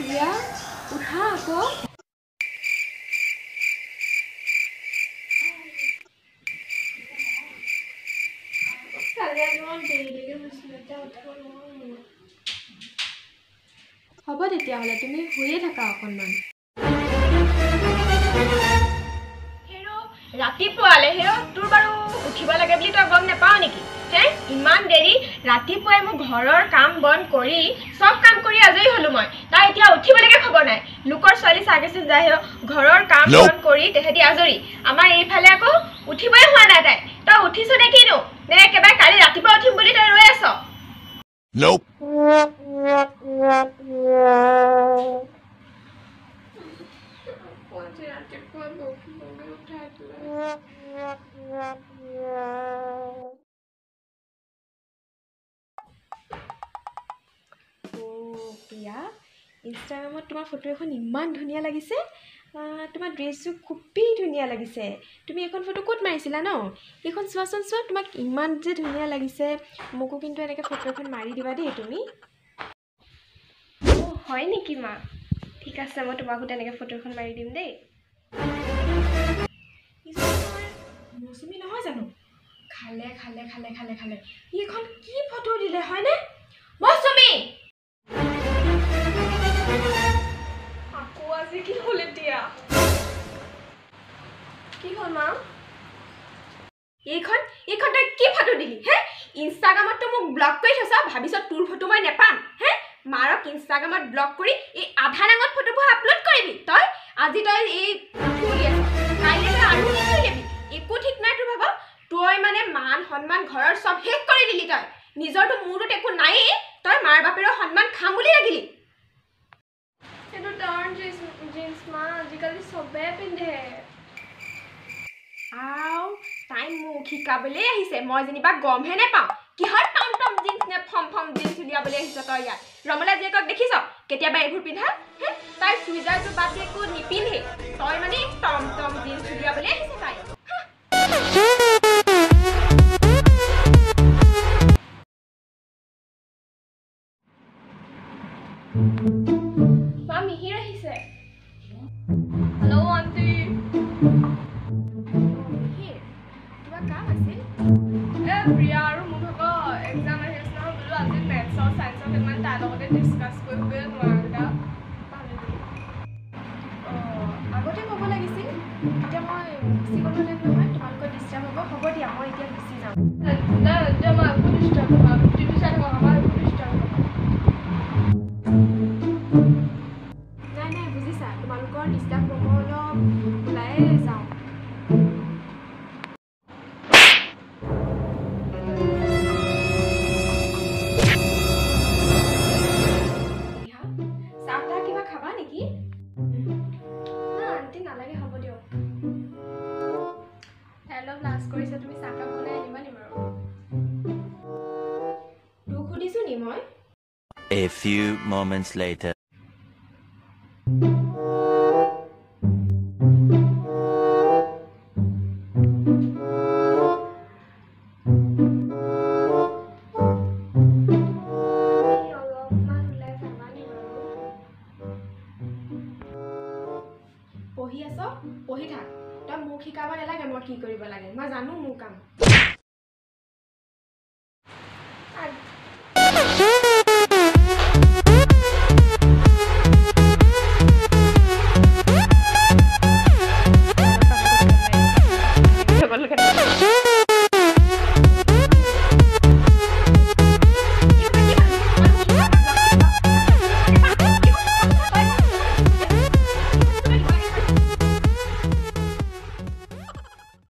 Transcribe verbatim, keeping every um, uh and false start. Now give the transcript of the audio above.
लिया, उठा को हम तुम शुए थका अक राति पुआले तुर बार उठिब लगे तो गम ना निकी इमान देरी राति मोर घर काम बन कर सब काम कर आजरी हलो मैं तार इतना उठिबे खबर ना लोकर छाली चागे से जाए घर काम बन कर आजरी आम ये आक उठिब हुआ ना तक तक उठिस ने किनो ने एकेबारे कल राति उठिम तक रही आस इंस्टाग्राम तुम फोटो एन इमान धुनिया लगिसे तुम ड्रेस खूबी धुनिया लगिसे तुम एन फोटो कत मारिसिला न एन चुवाचन चुवा तुमक इमान जे धुनिया लगिसे मोको किन्तु एनेके फोटो एन मारि दिबा दे तुम ओ हय नेकि मा ठीक आछे मैं तुमको तेने फोटो एन मारि दिम दे मौसुमी नहय जानो खाले खाले खाले खाले खाले एन की फोटो दिले हय ने मौसुमी की होले दिया की हो मां एखन एखन की फटो दिली हे इंस्टाग्राम तो मो ब्लॉक कइ छसा भाबिस तुर फटो मैं नेपाम हे मारक इंस्टाग्राम ब्लॉक करी ए आधा नांगत फटो भ अपलोड करबी तय आज तय ए फुलिया काइले त आरो नि लेबी एको ठीक ना तु बाबा तय माने मान सम्मान घरर सब हेक करि दिली तय निजर तो मुरत एको नाइ तय मार बापेर सम्मान खामुली लागिली एतो टर्न जे जीन्स माँ आजिकल सब पिंधे आओ टाइम मुख शिकबले आहिसे मैं जेनिबा गम हे ने पाऊ किहर टम टम जीन्स ने फम फम जीन्स उलियाबले आहिस त यार रमला जेकक देखिस केतियाबा एभुर पिंधा हे ताई सुइजार तो बाते को निपिंधे तय माने टम टम जीन्स उलियाबले आहिस ताई A few moments later. पढ़ी आस पढ़ी थक तक मोक शिकाब नालागे मैं कि मैं जानू मोर काम